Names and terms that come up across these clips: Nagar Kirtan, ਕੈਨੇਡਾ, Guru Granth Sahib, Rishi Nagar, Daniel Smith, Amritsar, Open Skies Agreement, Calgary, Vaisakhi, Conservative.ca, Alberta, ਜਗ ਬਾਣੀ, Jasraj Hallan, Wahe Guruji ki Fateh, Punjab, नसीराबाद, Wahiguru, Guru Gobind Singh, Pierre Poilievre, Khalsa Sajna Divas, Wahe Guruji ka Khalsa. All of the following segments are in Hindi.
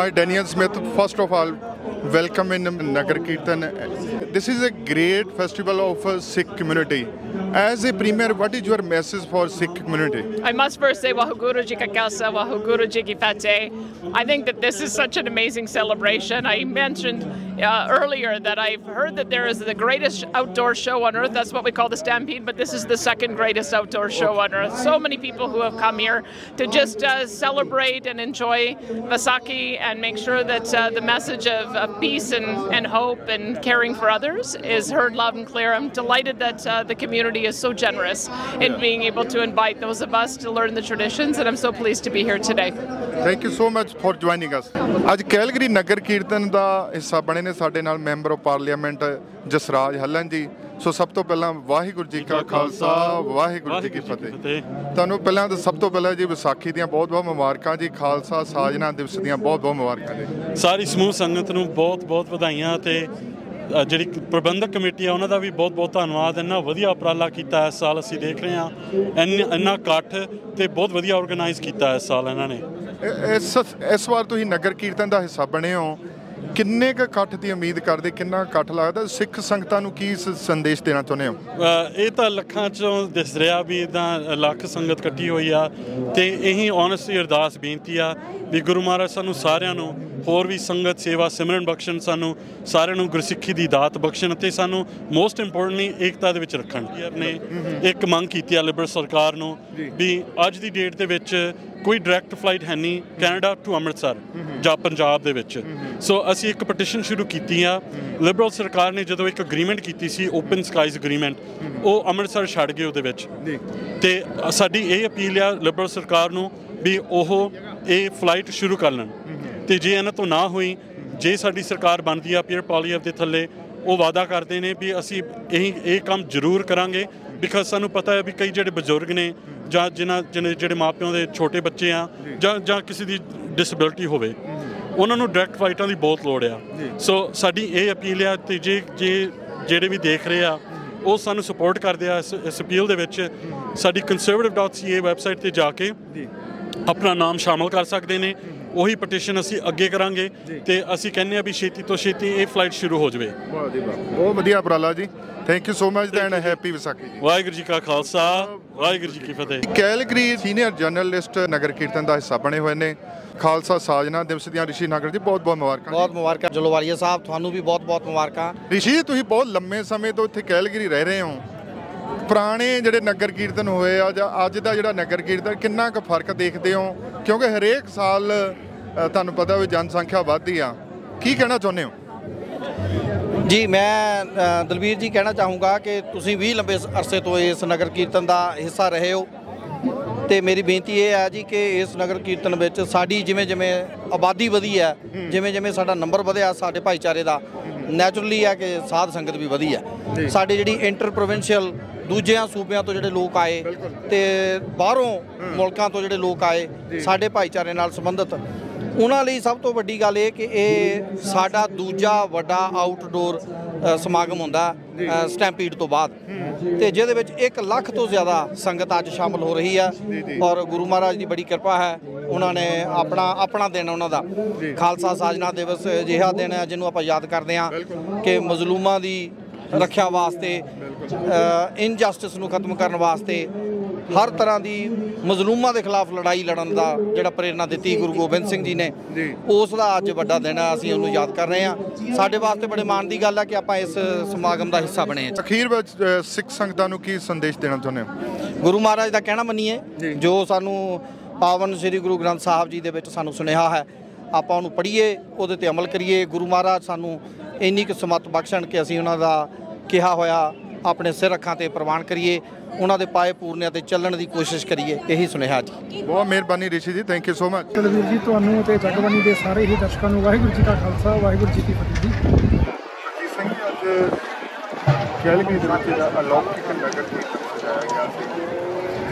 Hi, Daniel Smith. First of all, welcome in Nagar Kirtan. This is a great festival of Sikh community. As a Premier, what is your message for Sikh community? I must first say Wahe Guruji ka Khalsa, Wahe Guruji ki Fateh. I think that this is such an amazing celebration. I mentioned earlier that I've heard that there is the greatest outdoor show on earth. That's what we call the Stampede, but this is the second greatest outdoor show on earth. So many people who have come here to just celebrate and enjoy Vaisakhi and make sure that the message of peace and hope and caring for others is heard loud and clear. I'm delighted that the community is so generous in being able to invite those of us to learn the traditions, and I'm so pleased to be here today. Thank you so much for joining us. आज कैलगरी नगर कीर्तन का हिस्सा बने ने साडे नाल मैंबर ऑफ पार्लियामेंट जसराज हलन जी। सो सब तो पहला वाहिगुरु जी का खालसा वाहिगुरु जी की फतेह। तुहानू पहला सब तो पहला जी विसाखी दियां बहुत बहुत मुबारकां जी, खालसा साजना दिवस दियां बहुत बहुत मुबारकां जी। सारी समूह संगत नू बहुत बहुत वधाइयां ते जिहड़ी प्रबंधक कमेटी है उन्हां दा भी बहुत बहुत धन्नवाद। इन्ना वधिया उपराला किया इस साल असीं देख रहे हां, इन्ना इकट्ठ ते बहुत वधिया ऑर्गेनाइज किया इस साल इन्हां ने। इस वार तुसीं नगर कीर्तन दा हिस्सा बणे हो, किन्ने क इकट्ठ की उम्मीद करते, किन्ना इकट्ठ लगता, सिख संगतां नूं की संदेश देना चाहुंदे हो? ये तो लखां चों दिस रहा भी इदा लख संगत इकट्ठी हुई आ ते यही ऑनेस्टली अरदास बेनती आ भी गुरु महाराज सानू सारियां नूं होर भी संगत सेवा सिमरन बख्शन, सानू सारियां नूं गुरसिक्खी दी दात बख्शन ते सानू मोस्ट इंपोर्टेंटली एकता दे विच रखण। अपने एक मंग कीती आ लिबरल सरकार नूं भी अज दी डेट दे विच कोई डायरैक्ट फ्लाइट है नहीं कैनेडा टू अमृतसर जां पंजाब दे विच। सो असी एक पटिशन शुरू की लिबरल सरकार ने जो एक अग्रीमेंट की ओपन स्काइज अग्रीमेंट वो अमृतसर छड़ गए उहदे साडी ये अपील आ लिबरल सरकार नूं भी ओह ये फ्लाइट शुरू कर लैण ते जे इन्हां तो ना हुई जे साडी सरकार बनदी आ पीयर पॉलीअप दे थल्ले वो वादा करते हैं भी असी यही काम जरूर करांगे। बिकॉज सानू पता है भी कई जो बजुर्ग ने जां जिन्हें जो माँ प्यो के छोटे बच्चे हैं जां किसी की डिसेबिलिटी होवे उन्होंने डायरैक्ट फ्लाइटा की बहुत लौड़ आ। सो साडी यह अपील आ ते जे जे जेडे भी देख रहे आ वो सानू सपोर्ट करते हैं इस अपील दे विच। साडी Conservative.ca वैबसाइट पर जाके अपना नाम शामिल कर सकते हैं। वही पटिशन असी अगे करांगे ते असी कहने आ भी छेती तो छेती ये फ्लाइट शुरू हो जाए। बहुत वधिया उपराला जी, thank you so much and happy Vaisakhi. Waheguru ji का खालसा वाहिगुरू जी की फतेह। कैलगरी सीनियर जर्नलिस्ट नगर कीर्तन का हिस्सा बने हुए ने, खालसा साजना दिवस दियां ऋषि नागर जी बहुत बहुत मुबारकां। बहुत मुबारकां जलोवालिया साहब, तुहानू भी बहुत बहुत मुबारकां। ऋषि तुसीं बहुत लंबे समय तो इत्थे कैलगरी रह रहे हो, पुराने जिहड़े नगर कीर्तन होए आ जां अज दा जिहड़ा नगर कीर्तन किन्ना क फर्क देखदे हो? क्योंकि हरेक साल तुहानू पता भी जनसंख्या वधदी आ, की कहना चाहुंदे हो? जी मैं दलबीर जी कहना चाहूँगा कि तुसीं भी लंबे अरसे तो इस नगर कीर्तन का हिस्सा रहे हो ते मेरी बेनती ये है जी कि इस नगर कीर्तन विच साडी जिवें जिवें आबादी वधी है, जिवें जिवें साडा नंबर वधिया साडे भाईचारे दा नैचुरली है कि साध संगत भी वधी है। साडी जिहड़ी इंटर प्रोविंशियल दूजे सूबे तो जोड़े लोग आए तो बाहरों मुल्कों तो जोड़े लोग आए साढ़े भाईचारे नाल संबंधित, उन्होंने सब तो वड्डी गल कि साडा दूजा वड्डा आउटडोर समागम होंदा स्टैंपीड तो बाद, ते जिहदे विच 1 लाख तो ज़्यादा संगत अज शामिल हो रही है और गुरु महाराज की बड़ी कृपा है। उन्होंने अपना दिन उन्होंने का खालसा साजना दिवस अजिहा दिन है जिन्होंने आप याद करते हैं कि मजलूमां दी रक्षा वास्ते, इनजस्टिस को खत्म करने वास्ते, हर तरह की मजलूमां के खिलाफ लड़ाई लड़न का जोड़ा प्रेरणा दी गुरु गोबिंद सिंह जी ने, उसका अज बड़ा दिन है असं उन्होंने याद कर रहे हैं। साढ़े वास्ते बड़े माण की गल है कि आप इस समागम का हिस्सा बने हैं। अखीर सिख संगतां की संदेश देना चाहते हो? गुरु महाराज का कहना मनीए जो सानू पावन श्री गुरु ग्रंथ साहब जी के सानू सुनेहा है, आप उन्होंने पढ़ीए उहदे अमल करिए। गुरु महाराज सानू इन्नी क समत बख्शन कि असीं उन्हां दा किहा होया अपने सिर अखां ते प्रवान करिए, उन्हां दे पाए पूरने ते चलण दी कोशिश करिए, यही सुनेहा जी। बहुत मेहरबानी Rishi ji, thank you so much. Dalvir ji तुहानूं ते जगबानी दे सारे ही दर्शकां नूं वाहिगुरू जी का खालसा वाहिगुरू जी की फतेह जी।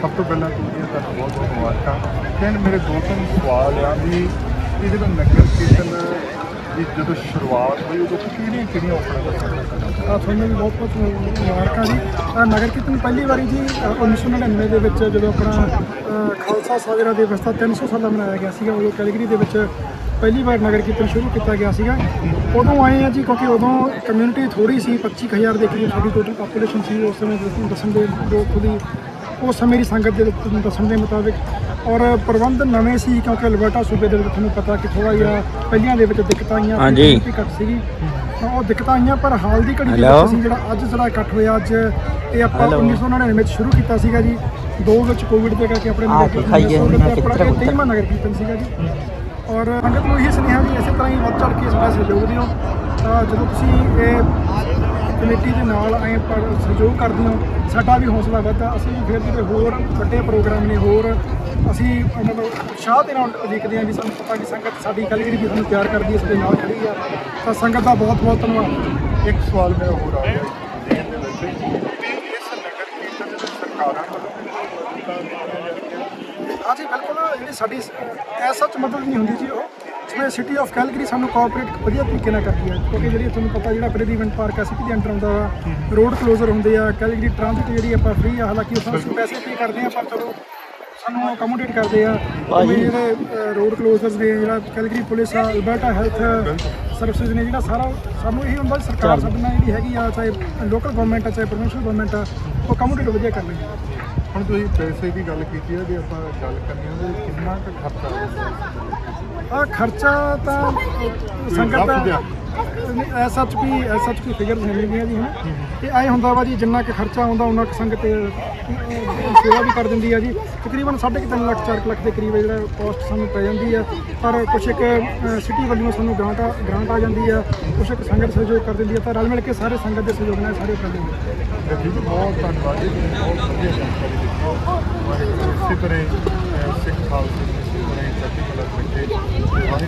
सब तो पहला बहुत बहुत मुबारकां। मेरे दो तीन सवाल आ भी ये जो नगर कीर्तन की जो शुरुआत हुई उदों किड़ियाँ थोड़ा भी बहुत बहुत मुबारक जी। नगर कीर्तन पहली बार जी 1999 के जो अपना खालसा साजरा दिवस का 300 साल मनाया गया सीगा, उदों कैलगरी के पहली बार नगर कीर्तन शुरू किया गया सीगा। उदों आए हैं जी क्योंकि उदों कम्यूनिटी थोड़ी सी 25,000 के करीब साडी टोटल पापूलेशन सी उस समय दसन के लोग खुद ही उस समय की संगत के दसन के मुताबिक और प्रबंध नवे सी क्योंकि अलबर्टा सूबे के तुम्हें पता कि थोड़ा जहाँ पहलियां दे विच दिक्कत आईयां घट सी और दिक्कत आईयां पर हाल की घड़ी जो अज जरा इकट्ठ होया अज ये आप 1999 शुरू किया जी, दो कोविड के करके अपने 23वां नगर कीर्तन सीगा जी। और संगत को यही सुनेहा जी इस तरह ही वध चढ़ के इसका सहयोग दिओ जो तुसीं कमेटी के नाल आए पर सहयोग करते हो साडा भी हौसला वधदा। असीं फिर जो होर वड्डे प्रोग्राम ने होर असीं मतलब उत्साह के नाल देखते हैं भी सानूं पता कि संगत साडी कैलगरी भी सानूं प्यार करती है, इसके नाल खड़ी है तो संगत का बहुत बहुत धन्यवाद। एक सवाल मेरा होर आ गया इस नगर कीर्तन सरकारां वल्लों हाँ जी बिल्कुल जी साडी ऐसा मदद नहीं होंदी जी वो जिवें सिटी ऑफ कैलगरी सानूं कोऑपरेट वधिया तरीके नाल करती है क्योंकि जी तुहानूं पता जिहड़ा अपने इवेंट पार्क है सिटी के अंडर आउंदा वा, रोड क्लोजर होंदे आ, कैलगरी ट्रांजिट जिहड़ी आपां फ्री आ हालांकि उस पैसे पे करदे आ पर चलो सानूं अकोमोडेट करदे आ जिहड़े रोड क्लोजर्स ने जिहड़ा कैलगरी पुलिस आ अलबर्टा हैल्थ सर्विसेज ने जिहड़ा सारा सानूं यही हुंदा सरकार साडे नाल जिहड़ी हैगी आ चाहे लोकल गवर्नमेंट आ चाहे प्रोविंशियल गवर्नमेंट आ वो अकोमोडेट वधिया कर लैंदी है। हम तो पैसे की गल की है जो आप गल करिए कितना खर्चा खर्चा तो संगत एस एच पी फिगर है जी है तो आए होंगे वा जी जिन्ना के खर्चा आता उन्ना संगत सेवा भी कर दी है जी। तकरीबन 3.5 लाख 4 लाख के करीब जो कॉस्ट सूँ पै जाती है पर कुछ एक सिटी वालों सूँ ग्रांट आ जाती है कुछ एक संगत सहयोग कर दी है तो रल मिल के सारे संगत के सहयोग ने सारे कर देंगे। बहुत धन्यवाद जी, बहुत वधिया जानकारी दी। इसी तरह सिख खालसा धन्यवाद।